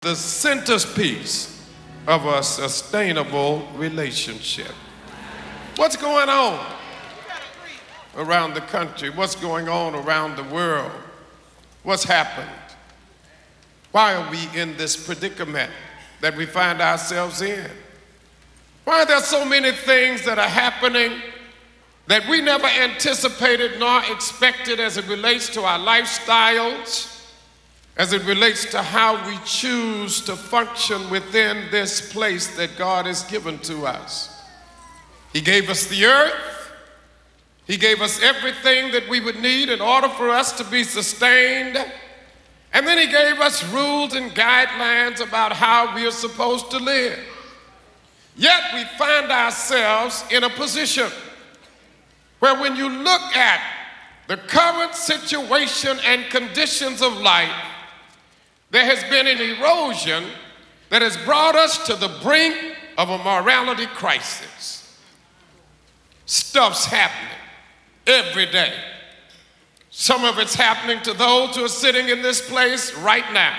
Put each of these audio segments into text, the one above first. The centerpiece of a sustainable relationship. What's going on around the country? What's going on around the world? What's happened? Why are we in this predicament that we find ourselves in? Why are there so many things that are happening that we never anticipated nor expected as it relates to our lifestyles, as it relates to how we choose to function within this place that God has given to us? He gave us the earth. He gave us everything that we would need in order for us to be sustained. And then he gave us rules and guidelines about how we are supposed to live. Yet we find ourselves in a position where when you look at the current situation and conditions of life, there has been an erosion that has brought us to the brink of a morality crisis. Stuff's happening every day. Some of it's happening to those who are sitting in this place right now.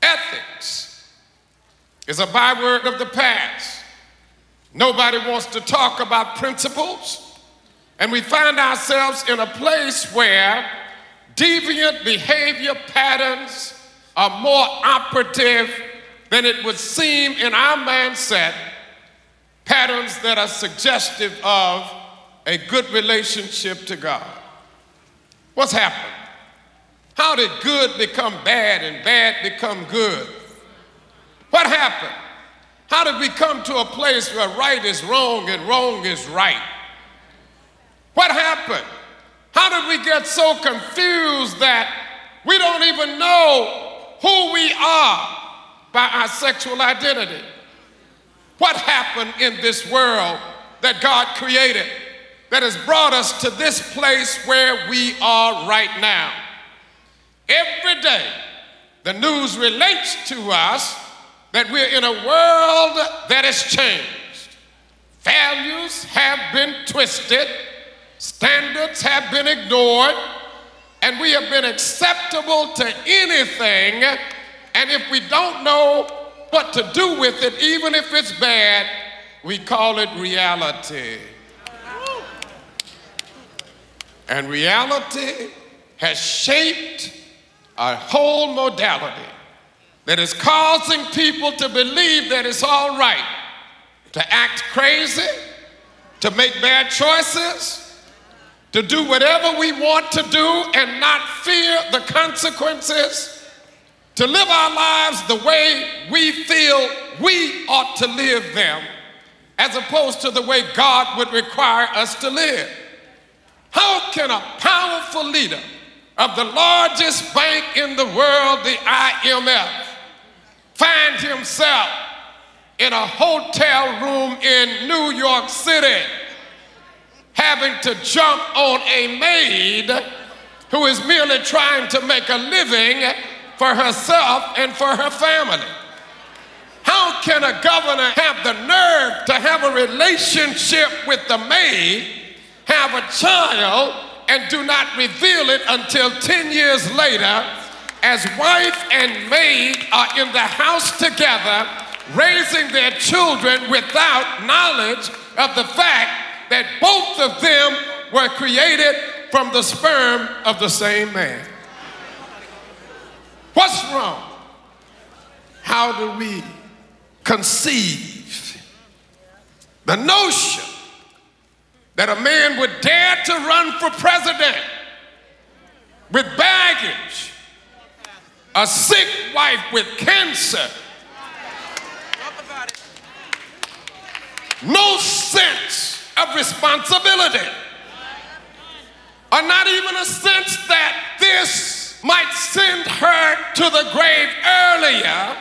Ethics is a byword of the past. Nobody wants to talk about principles, and we find ourselves in a place where deviant behavior patterns are more operative than it would seem in our mindset, patterns that are suggestive of a good relationship to God. What's happened? How did good become bad and bad become good? What happened? How did we come to a place where right is wrong and wrong is right? What happened? How did we get so confused that we don't even know who we are by our sexual identity? What happened in this world that God created that has brought us to this place where we are right now? Every day, the news relates to us that we're in a world that has changed. Values have been twisted, standards have been ignored, and we have been acceptable to anything, and if we don't know what to do with it, even if it's bad, we call it reality. And reality has shaped a whole modality that is causing people to believe that it's all right to act crazy, to make bad choices, to do whatever we want to do and not fear the consequences, to live our lives the way we feel we ought to live them, as opposed to the way God would require us to live. How can a powerful leader of the largest bank in the world, the IMF, find himself in a hotel room in New York City having to jump on a maid who is merely trying to make a living for herself and for her family? How can a governor have the nerve to have a relationship with the maid, have a child, and do not reveal it until 10 years later, as wife and maid are in the house together, raising their children without knowledge of the fact that both of them were created from the sperm of the same man? What's wrong? How do we conceive the notion that a man would dare to run for president with baggage, a sick wife with cancer, no sense of responsibility, or not even a sense that this might send her to the grave earlier?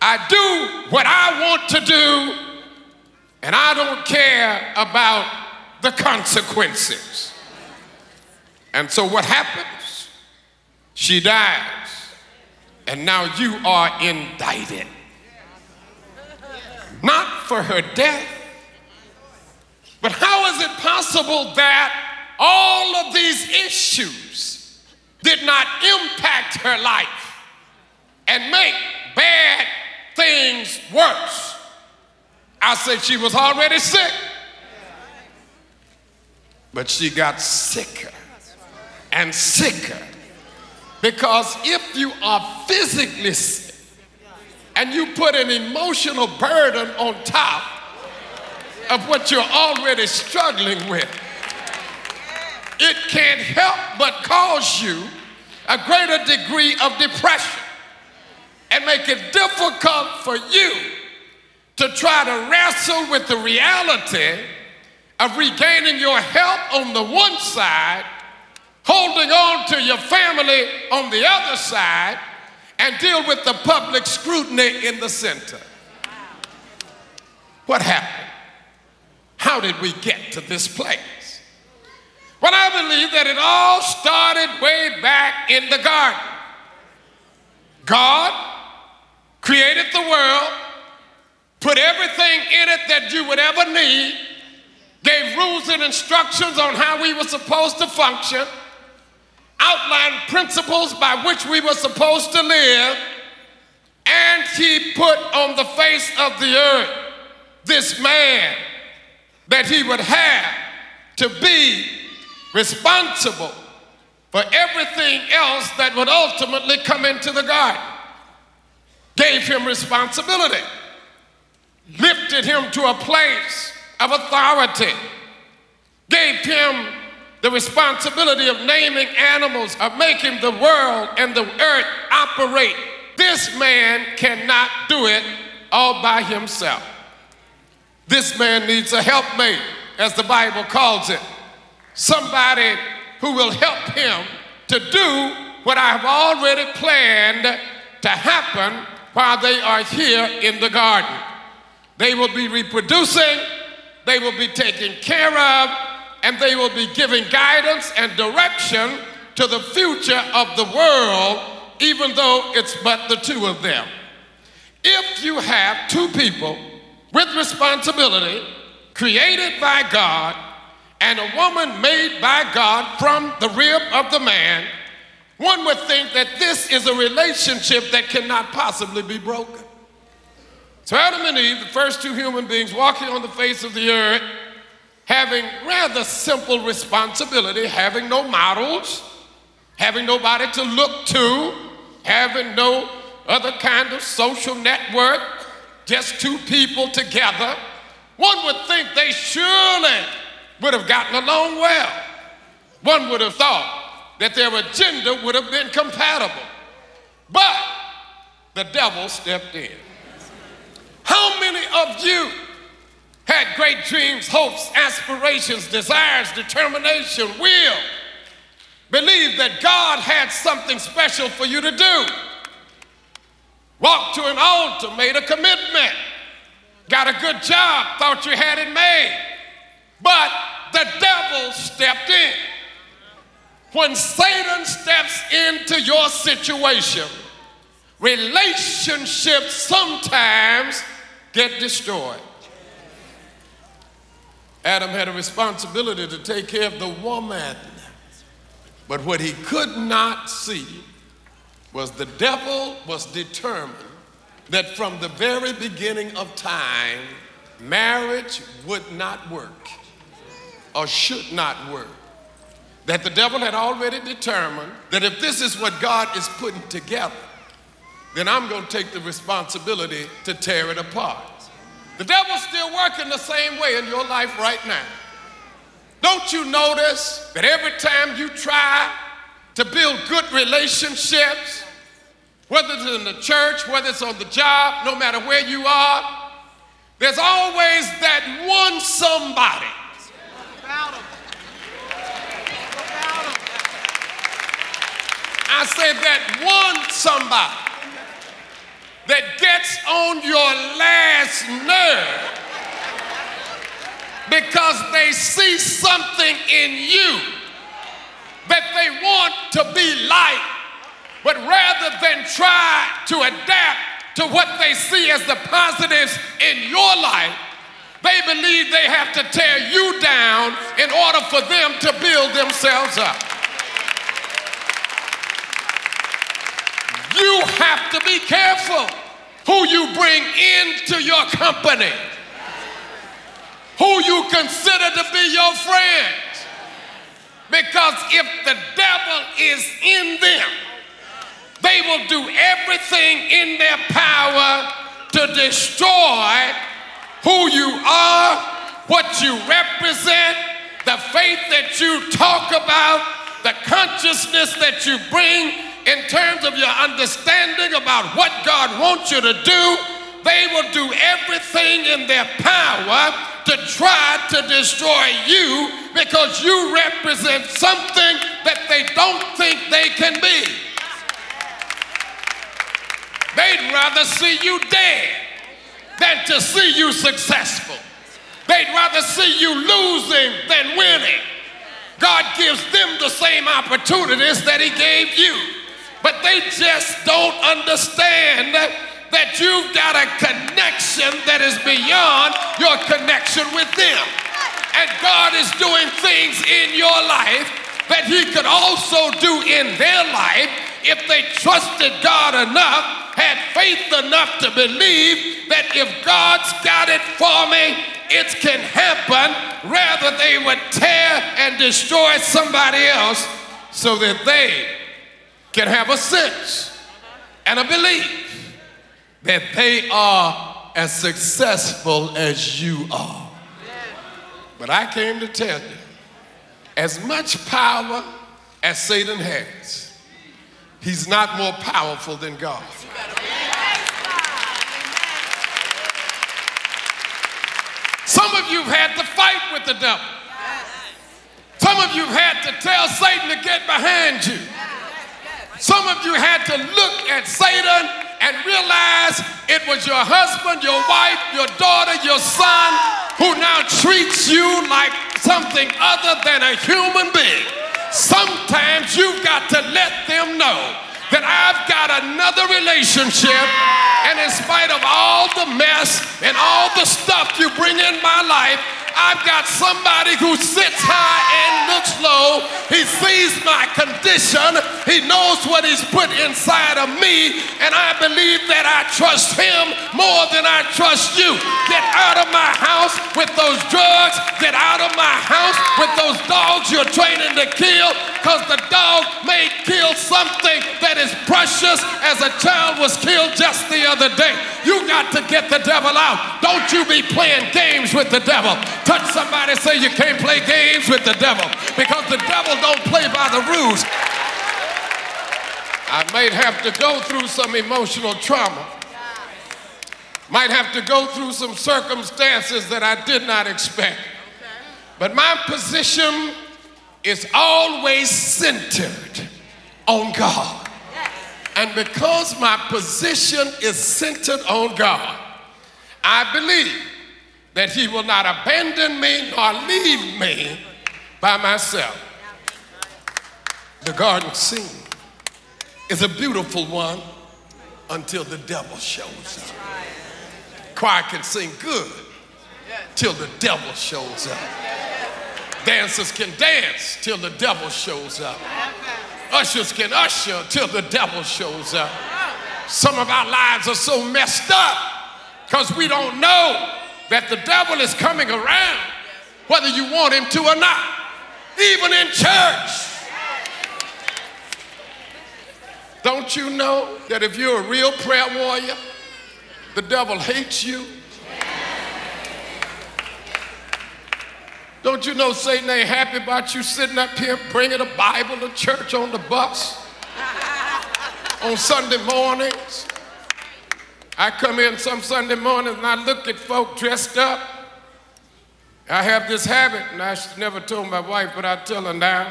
I do what I want to do, and I don't care about the consequences. And so what happens? She dies, and now you are indicted. Not for her death, but how is it possible that all of these issues did not impact her life? and make bad things worse. I said she was already sick, but she got sicker and sicker. Because if you are physically sick and you put an emotional burden on top of what you're already struggling with, it can't help but cause you a greater degree of depression and make it difficult for you to try to wrestle with the reality of regaining your health on the one side, holding on to your family on the other side, and deal with the public scrutiny in the center. What happened? How did we get to this place? Well, I believe that it all started way back in the garden. God created the world, put everything in it that you would ever need, gave rules and instructions on how we were supposed to function, outlined principles by which we were supposed to live, and he put on the face of the earth this man that he would have to be responsible for everything else that would ultimately come into the garden. Gave him responsibility, lifted him to a place of authority, gave him the responsibility of naming animals, of making the world and the earth operate. This man cannot do it all by himself. This man needs a helpmate, as the Bible calls it. Somebody who will help him to do what I've already planned to happen while they are here in the garden. They will be reproducing, they will be taken care of, and they will be giving guidance and direction to the future of the world, even though it's but the two of them. If you have two people with responsibility, created by God, and a woman made by God from the rib of the man, one would think that this is a relationship that cannot possibly be broken. So Adam and Eve, the first two human beings walking on the face of the earth, having rather simple responsibility, having no models, having nobody to look to, having no other kind of social network, just two people together, one would think they surely would have gotten along well. One would have thought that their agenda would have been compatible. But the devil stepped in. How many of you had great dreams, hopes, aspirations, desires, determination, will, believe that God had something special for you to do, walked to an altar, made a commitment, got a good job, thought you had it made, but the devil stepped in. When Satan steps into your situation, relationships sometimes get destroyed. Adam had a responsibility to take care of the woman, but what he could not see was the devil was determined that from the very beginning of time, marriage would not work or should not work. That the devil had already determined that if this is what God is putting together, then I'm going to take the responsibility to tear it apart. The devil's still working the same way in your life right now. Don't you notice that every time you try to build good relationships, whether it's in the church, whether it's on the job, no matter where you are, there's always that one somebody I say that one somebody that gets on your last nerve because they see something in you that they want to be like, but rather than try to adapt to what they see as the positives in your life, they believe they have to tear you down in order for them to build themselves up. You have to be careful who you bring into your company, who you consider to be your friends. Because if the devil is in them, they will do everything in their power to destroy who you are, what you represent, the faith that you talk about, the consciousness that you bring in terms of your understanding about what God wants you to do. They will do everything in their power to try to destroy you because you represent something that they don't think they can be. They'd rather see you dead than to see you successful. They'd rather see you losing than winning. God gives them the same opportunities that he gave you, but they just don't understand that you've got a connection that is beyond your connection with them. And God is doing things in your life that he could also do in their life if they trusted God enough, had faith enough to believe that if God's got it for me, it can happen. Rather, they would tear and destroy somebody else so that they can have a sense and a belief that they are as successful as you are. But I came to tell you, as much power as Satan has, he's not more powerful than God. Some of you have had to fight with the devil. Some of you have had to tell Satan to get behind you. Some of you had to look at Satan and realize it was your husband, your wife, your daughter, your son, who now treats you like something other than a human being. Sometimes you've got to let them know that I've got another relationship, and in spite of all the mess and all the stuff you bring in my life, I've got somebody who sits high and looks low. He sees my condition. He knows what he's put inside of me, and I believe that I trust him more than I trust you. Get out of my house with those drugs. Get out of my house with those dogs you're training to kill, because the dog may kill something that is precious, as a child was killed just the other day. You got to get the devil out. Don't you be playing games with the devil. Touch somebody, say you can't play games with the devil, because the devil don't play by the rules. I might have to go through some emotional trauma. Might have to go through some circumstances that I did not expect. But my position is always centered on God. And because my position is centered on God, I believe that he will not abandon me nor leave me by myself. The garden scene is a beautiful one until the devil shows up. Choir can sing good till the devil shows up. Dancers can dance till the devil shows up. Ushers can usher till the devil shows up. Some of our lives are so messed up because we don't know that the devil is coming around whether you want him to or not, even in church. Don't you know that if you're a real prayer warrior, the devil hates you? Don't you know Satan ain't happy about you sitting up here bringing a Bible to church on the bus on Sunday mornings? I come in some Sunday mornings and I look at folk dressed up. I have this habit, and I never told my wife, but I tell her now.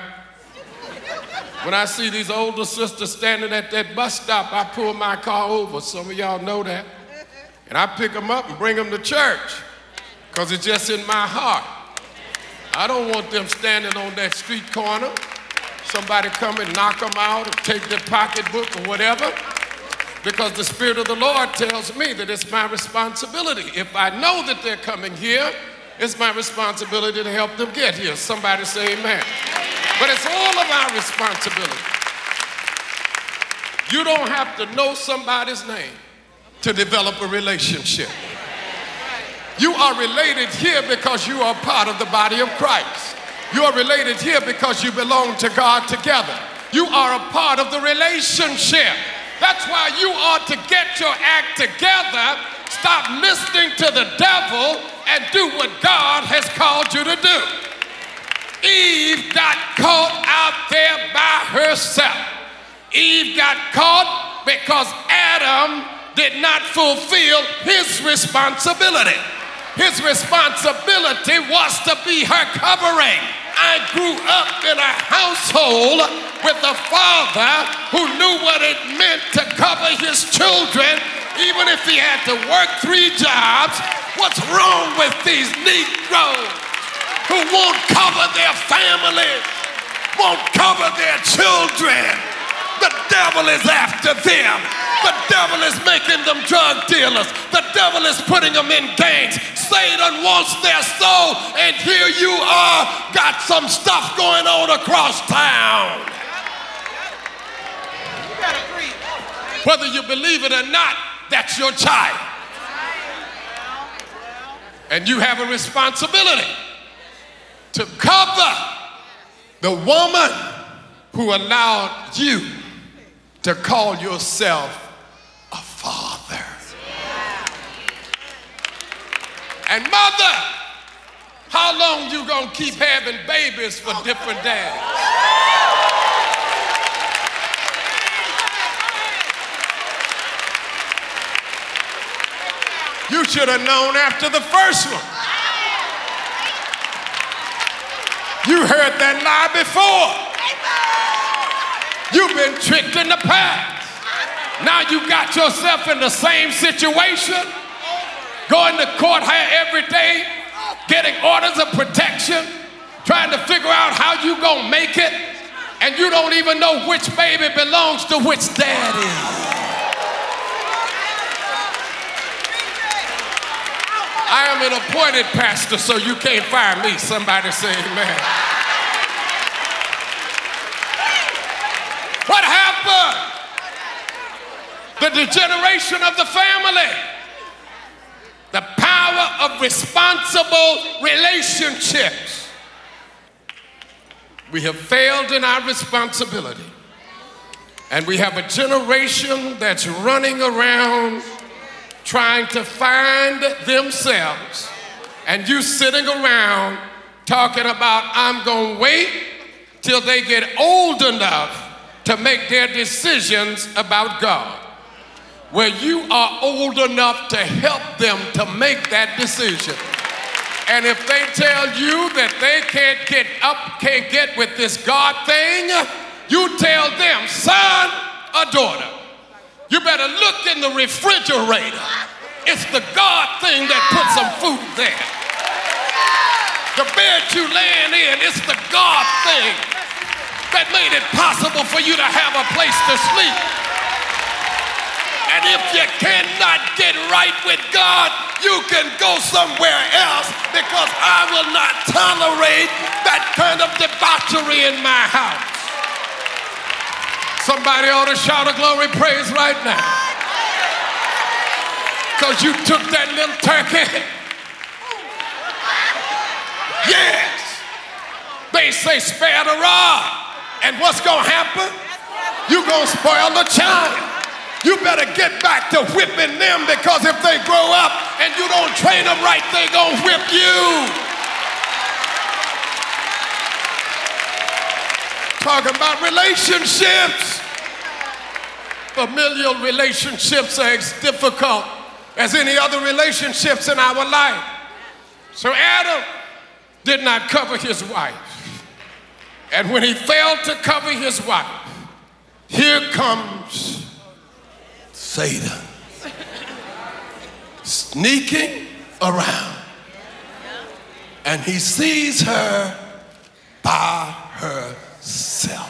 When I see these older sisters standing at that bus stop, I pull my car over. Some of y'all know that. And I pick them up and bring them to church, because it's just in my heart. I don't want them standing on that street corner. Somebody come and knock them out or take their pocketbook or whatever. Because the Spirit of the Lord tells me that it's my responsibility. If I know that they're coming here, it's my responsibility to help them get here. Somebody say amen. But it's all of our responsibility. You don't have to know somebody's name to develop a relationship. You are related here because you are part of the body of Christ. You are related here because you belong to God together. You are a part of the relationship. That's why you ought to get your act together, stop listening to the devil, and do what God has called you to do. Eve got caught out there by herself. Eve got caught because Adam did not fulfill his responsibility. His responsibility was to be her covering. I grew up in a household with a father who knew what it meant to cover his children, even if he had to work 3 jobs. What's wrong with these Negroes who won't cover their families, won't cover their children? The devil is after them. The devil is making them drug dealers. The devil is putting them in gangs. Satan wants their soul, and here you are, got some stuff going on across town. Whether you believe it or not, that's your child. And you have a responsibility to cover the woman who allowed you to call yourself a father. And mother, how long you gonna keep having babies for different dads? You should have known after the first one. You heard that lie before. You've been tricked in the past. Now you got yourself in the same situation, going to court every day, getting orders of protection, trying to figure out how you gonna make it, and you don't even know which baby belongs to which daddy. I am an appointed pastor, so you can't fire me. Somebody say amen. What happened? The degeneration of the family. The power of responsible relationships. We have failed in our responsibility. And we have a generation that's running around trying to find themselves, and you sitting around talking about, I'm gonna wait till they get old enough to make their decisions about God. Well, you are old enough to help them to make that decision. And if they tell you that they can't get with this God thing, you tell them, son or daughter, you better look in the refrigerator. It's the God thing that put some food there. The bed you laying in, it's the God thing that made it possible for you to have a place to sleep. And if you cannot get right with God, you can go somewhere else, because I will not tolerate that kind of debauchery in my house. Somebody ought to shout a glory praise right now. Because you took that little turkey. Yes. They say spare the rod. And what's going to happen? You're going to spoil the child. You better get back to whipping them, because if they grow up and you don't train them right, they're going to whip you. Talking about relationships. Familial relationships are as difficult as any other relationships in our life. So Adam did not cover his wife. And when he failed to cover his wife, here comes Satan, sneaking around. And he sees her by herself.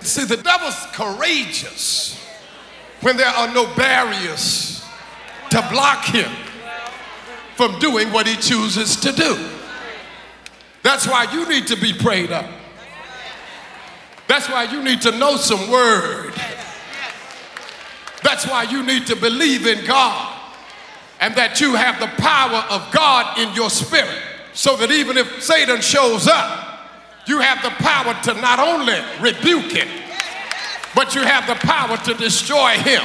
See, the devil's courageous when there are no barriers to block him from doing what he chooses to do. That's why you need to be prayed up. That's why you need to know some word. That's why you need to believe in God and that you have the power of God in your spirit, so that even if Satan shows up, you have the power to not only rebuke him, but you have the power to destroy him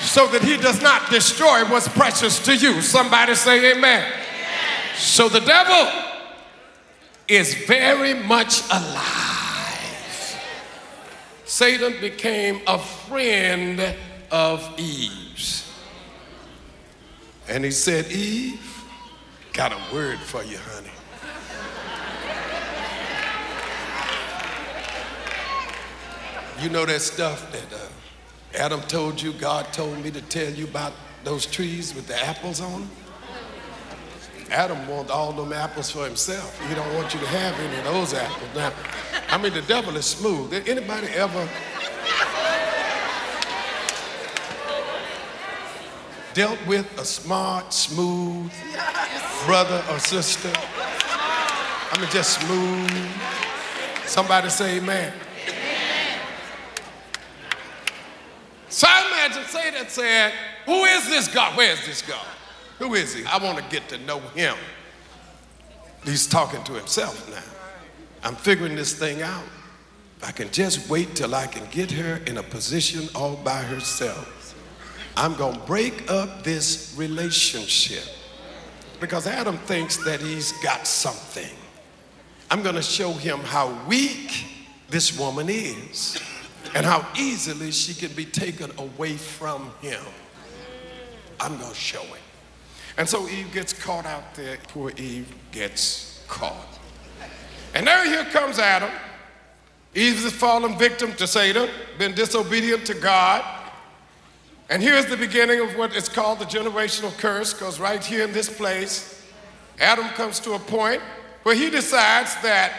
so that he does not destroy what's precious to you. Somebody say amen. So the devil is very much alive. Satan became a friend of Eve's. And he said, Eve, got a word for you, honey. You know that stuff that Adam told you, God told me to tell you about those trees with the apples on them? Adam wants all them apples for himself. He don't want you to have any of those apples. Now, I mean, the devil is smooth. Did anybody ever dealt with a smart, smooth brother or sister? I mean, just smooth. Somebody say amen. So I imagine Satan said, who is this God? Where is this God? Who is he? I want to get to know him. He's talking to himself now. I'm figuring this thing out. I can just wait till I can get her in a position all by herself. I'm going to break up this relationship. Because Adam thinks that he's got something. I'm going to show him how weak this woman is and how easily she can be taken away from him. I'm going to show him. And so Eve gets caught out there. Poor Eve gets caught. And now here comes Adam. Eve has fallen victim to Satan, been disobedient to God. And here's the beginning of what is called the generational curse, because right here in this place, Adam comes to a point where he decides that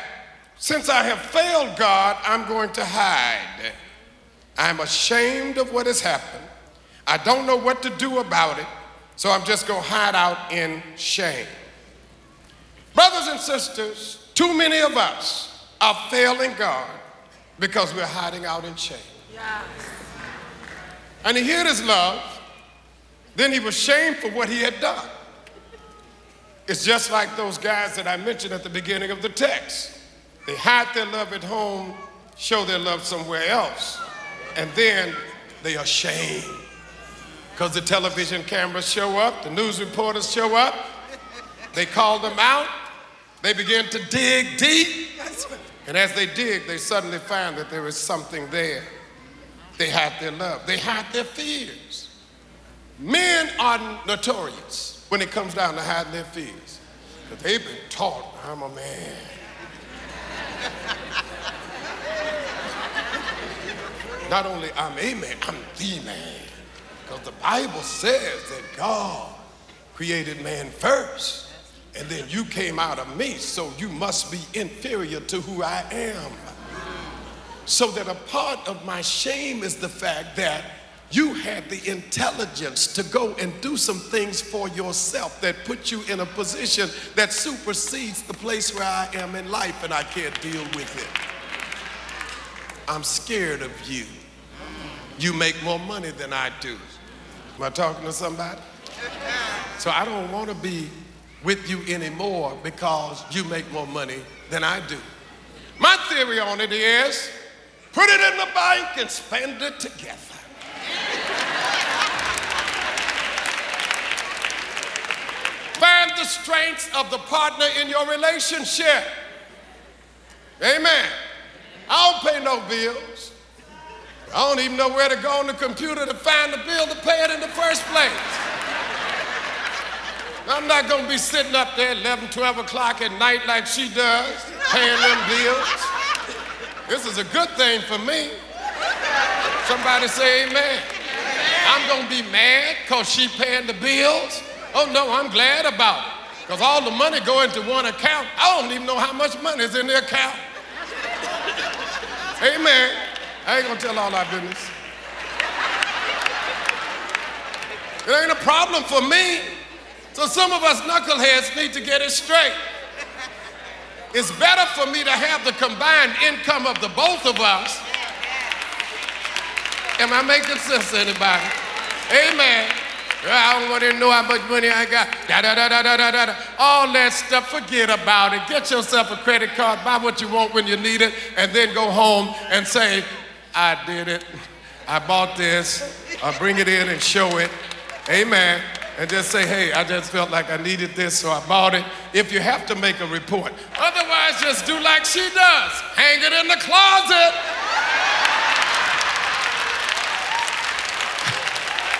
since I have failed God, I'm going to hide. I'm ashamed of what has happened. I don't know what to do about it. So I'm just going to hide out in shame. Brothers and sisters, too many of us are failing God because we're hiding out in shame. Yes. And he hid his love, then he was shamed for what he had done. It's just like those guys that I mentioned at the beginning of the text. They hide their love at home, show their love somewhere else, and then they are shamed. Because the television cameras show up, the news reporters show up, they call them out, they begin to dig deep, and as they dig, they suddenly find that there is something there. They hide their love, they hide their fears. Men are notorious when it comes down to hiding their fears, because they've been taught, I'm a man. Not only I'm a man, I'm the man. Because the Bible says that God created man first, and then you came out of me, so you must be inferior to who I am. So that a part of my shame is the fact that you had the intelligence to go and do some things for yourself that put you in a position that supersedes the place where I am in life, and I can't deal with it. I'm scared of you. You make more money than I do. Am I talking to somebody? So I don't want to be with you anymore because you make more money than I do. My theory on it is, put it in the bank and spend it together. Find the strengths of the partner in your relationship. Amen. I don't pay no bills. I don't even know where to go on the computer to find the bill to pay it in the first place. I'm not going to be sitting up there 11, 12 o'clock at night like she does, paying them bills. This is a good thing for me. Somebody say amen. I'm going to be mad because she paying the bills. Oh no, I'm glad about it. Because all the money go into one account. I don't even know how much money is in the account. Amen. I ain't gonna tell all our business. It ain't a problem for me. So some of us knuckleheads need to get it straight. It's better for me to have the combined income of the both of us. Am I making sense to anybody? Amen. I don't want to know how much money I got. Da, da, da, da, da, da, da. All that stuff, forget about it. Get yourself a credit card, buy what you want when you need it, and then go home and say, I did it. I bought this. I'll bring it in and show it. Amen. And just say, hey, I just felt like I needed this, so I bought it. If you have to make a report. Otherwise, just do like she does. Hang it in the closet.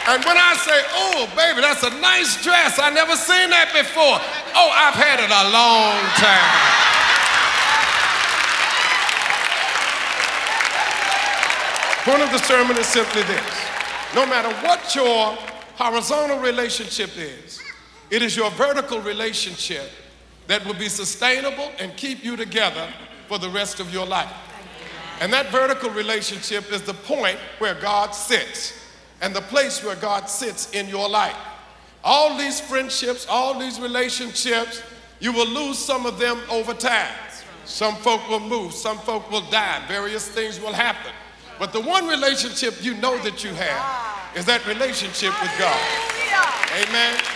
And when I say, oh, baby, that's a nice dress. I never seen that before. Oh, I've had it a long time. Point of the sermon is simply this. No matter what your horizontal relationship is, it is your vertical relationship that will be sustainable and keep you together for the rest of your life. And that vertical relationship is the point where God sits. And the place where God sits in your life. All these friendships, all these relationships, you will lose some of them over time. Some folk will move, some folk will die, various things will happen. But the one relationship you know that you have is that relationship with God. Amen.